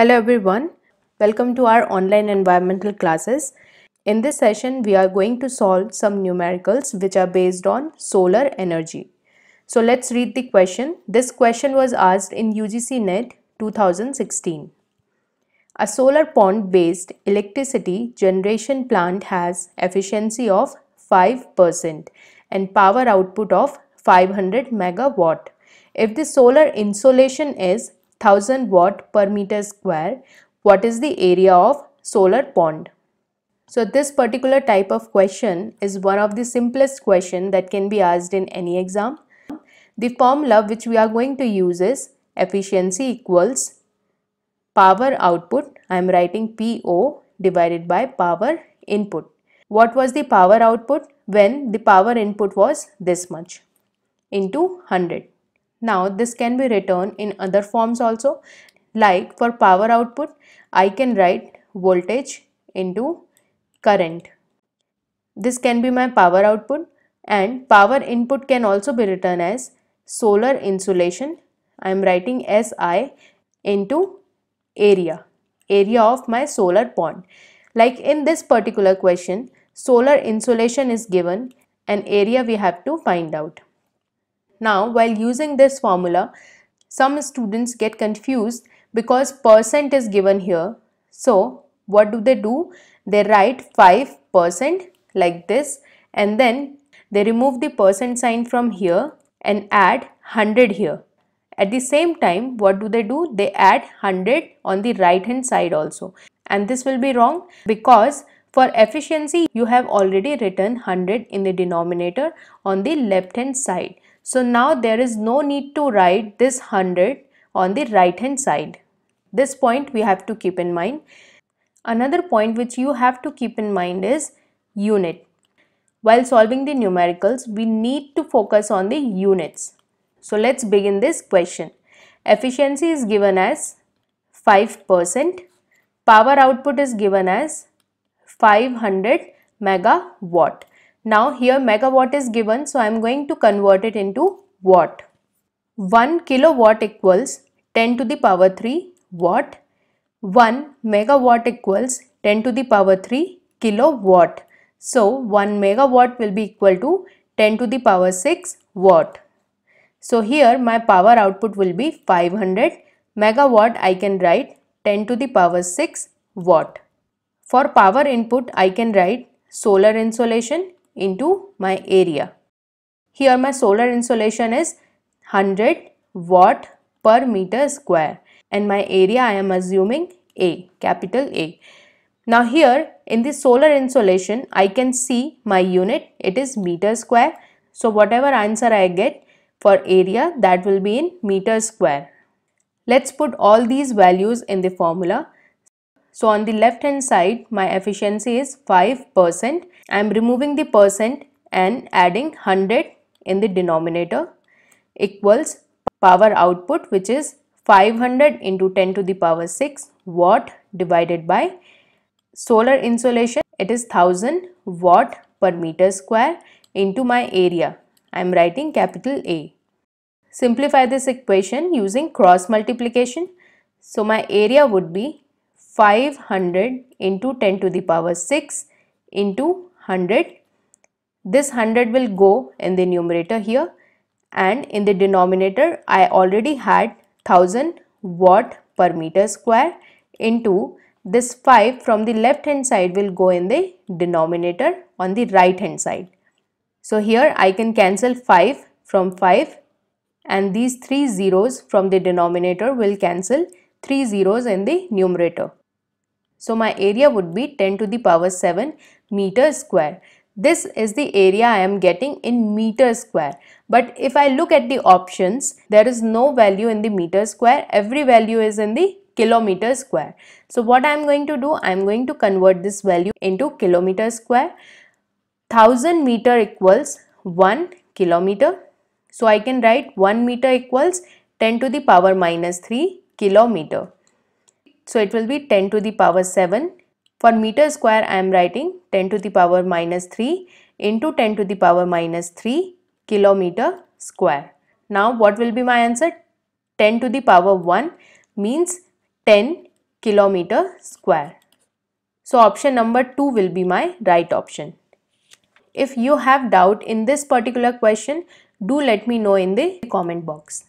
Hello everyone, welcome to our online environmental classes. In this session, we are going to solve some numericals which are based on solar energy. So let's read the question. This question was asked in UGC NET 2016. A solar pond based electricity generation plant has efficiency of 5% and power output of 500 megawatt. If the solar insolation is 1000 watt per meter square, what is the area of solar pond? So this particular type of question is one of the simplest question that can be asked in any exam. The formula which we are going to use is efficiency equals power output. I am writing PO divided by power input. What was the power output when the power input was this much into 100. Now this can be written in other forms also, like for power output I can write voltage into current. This can be my power output, and power input can also be written as solar insolation. I am writing SI into area of my solar pond. Like in this particular question, solar insolation is given and area we have to find out. Now, while using this formula, some students get confused because percent is given here. So what do? They write 5% like this, and then they remove the percent sign from here and add 100 here. At the same time, what do? They add 100 on the right hand side also. And this will be wrong because for efficiency you have already written 100 in the denominator on the left hand side. So now there is no need to write this 100 on the right hand side. This point we have to keep in mind. Another point which you have to keep in mind is unit. While solving the numericals, we need to focus on the units. So let's begin this question. Efficiency is given as 5%. Power output is given as 500 megawatt. Now here megawatt is given, so I am going to convert it into watt. 1 kilowatt equals 10 to the power 3 watt. 1 megawatt equals 10 to the power 3 kilowatt. So 1 megawatt will be equal to 10 to the power 6 watt. So here my power output will be 500 megawatt. I can write 10 to the power 6 watt. For power input, I can write solar insolation into my area. Here my solar insolation is 100 watt per meter square, and my area I am assuming A, capital A. Now here in the solar insolation I can see my unit, it is meter square. So whatever answer I get for area, that will be in meter square. Let's put all these values in the formula. So on the left hand side my efficiency is 5%. I am removing the percent and adding 100 in the denominator, equals power output, which is 500 into 10 to the power 6 watt divided by solar insolation, it is 1000 watt per meter square into my area. I am writing capital A. Simplify this equation using cross multiplication. So my area would be 500 into 10 to the power 6 into 100. This 100 will go in the numerator here, and in the denominator I already had 1000 watt per meter square into this 5 from the left hand side will go in the denominator on the right hand side. So here I can cancel 5 from 5, and these 3 zeros from the denominator will cancel 3 zeros in the numerator. So my area would be 10 to the power 7 meter square. This is the area I am getting in meter square. But if I look at the options, there is no value in the meter square. Every value is in the kilometer square. So what I am going to do, I am going to convert this value into kilometer square. 1000 meter equals 1 kilometer. So I can write 1 meter equals 10 to the power minus 3 kilometer. So it will be 10 to the power 7. For meter square I am writing 10 to the power minus 3 into 10 to the power minus 3 kilometer square. Now what will be my answer? 10 to the power 1 means 10 kilometer square. So option number 2 will be my right option. If you have doubt in this particular question, do let me know in the comment box.